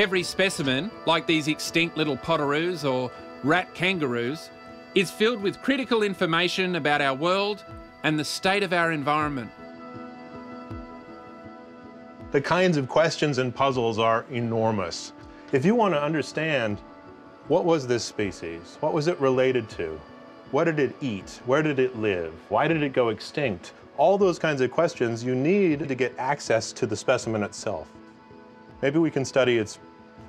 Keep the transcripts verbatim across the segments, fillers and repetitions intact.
Every specimen, like these extinct little potoroos or rat kangaroos, is filled with critical information about our world and the state of our environment. The kinds of questions and puzzles are enormous. If you want to understand, what was this species? What was it related to? What did it eat? Where did it live? Why did it go extinct? All those kinds of questions you need to get access to the specimen itself. Maybe we can study its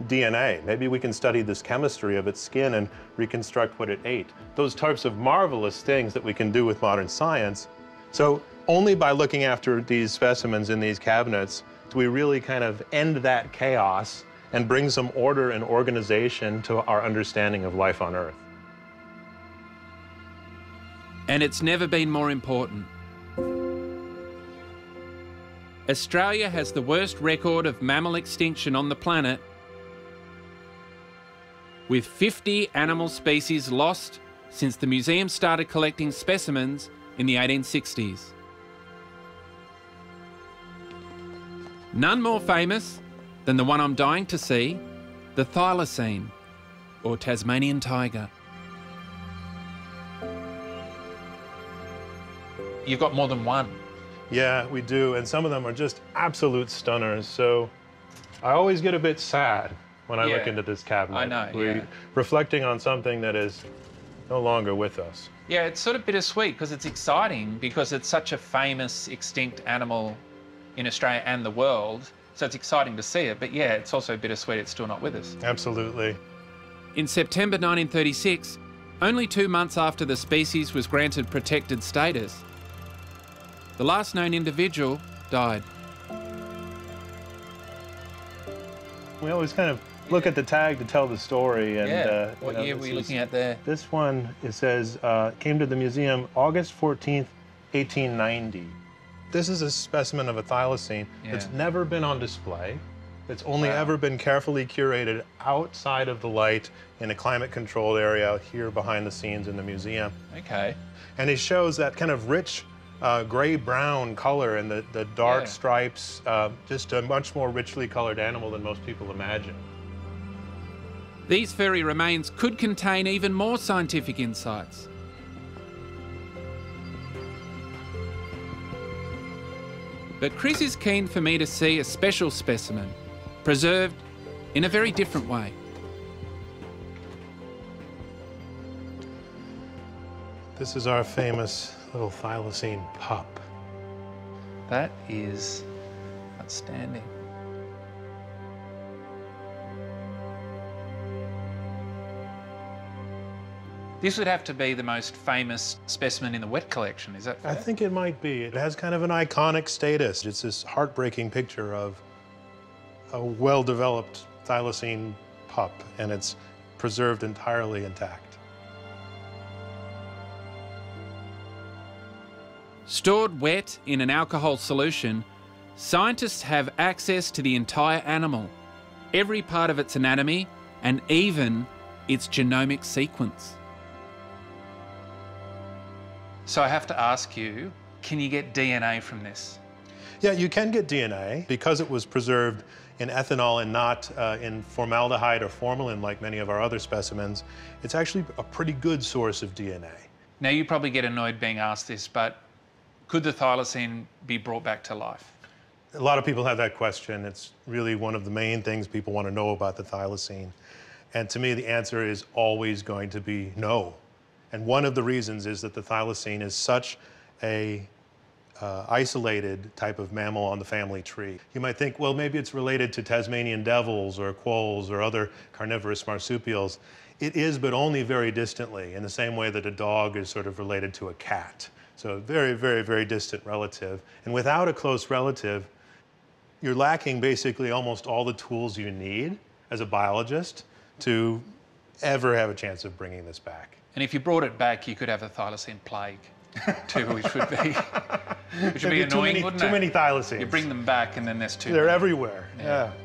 D N A. Maybe we can study this chemistry of its skin and reconstruct what it ate. Those types of marvelous things that we can do with modern science. So only by looking after these specimens in these cabinets do we really kind of end that chaos and bring some order and organization to our understanding of life on Earth. And it's never been more important. Australia has the worst record of mammal extinction on the planet, with fifty animal species lost since the museum started collecting specimens in the eighteen sixties. None more famous than the one I'm dying to see, the thylacine, or Tasmanian tiger. You've got more than one. Yeah, we do, and some of them are just absolute stunners. So I always get a bit sad when I yeah, look into this cabinet. I know, We're yeah. reflecting on something that is no longer with us. Yeah, it's sort of bittersweet because it's exciting because it's such a famous extinct animal in Australia and the world. So it's exciting to see it, but yeah, it's also bittersweet it's still not with us. Absolutely. In September nineteen thirty-six, only two months after the species was granted protected status, the last known individual died. We always kind of look yeah. at the tag to tell the story. And, yeah. Uh, what you know, year were you looking at there? This one, it says, uh, came to the museum August fourteenth, eighteen ninety. This is a specimen of a thylacine. Yeah. It's never been on display. It's only wow. ever been carefully curated outside of the light in a climate-controlled area here behind the scenes in the museum. Okay. And it shows that kind of rich Uh, gray-brown color and the, the dark yeah. stripes, uh, just a much more richly colored animal than most people imagine. These furry remains could contain even more scientific insights. But Chris is keen for me to see a special specimen, preserved in a very different way. This is our famous little thylacine pup. That is outstanding. This would have to be the most famous specimen in the Wet collection, is that fair? I think it might be. It has kind of an iconic status. It's this heartbreaking picture of a well-developed thylacine pup, and it's preserved entirely intact. Stored wet in an alcohol solution, scientists have access to the entire animal, every part of its anatomy, and even its genomic sequence. So I have to ask you, can you get D N A from this? Yeah, you can get D N A. Because it was preserved in ethanol and not uh, in formaldehyde or formalin like many of our other specimens, it's actually a pretty good source of D N A. Now, you probably get annoyed being asked this, but could the thylacine be brought back to life? A lot of people have that question. It's really one of the main things people want to know about the thylacine. And to me, the answer is always going to be no. And one of the reasons is that the thylacine is such a uh, isolated type of mammal on the family tree. You might think, well, maybe it's related to Tasmanian devils or quolls or other carnivorous marsupials. It is, but only very distantly, in the same way that a dog is sort of related to a cat. So a very, very, very distant relative. And without a close relative, you're lacking basically almost all the tools you need as a biologist to ever have a chance of bringing this back. And if you brought it back, you could have a thylacine plague too, which would be, which would be annoying, too many, wouldn't it? Too many thylacines. You bring them back and then there's too many. They're everywhere, yeah. yeah.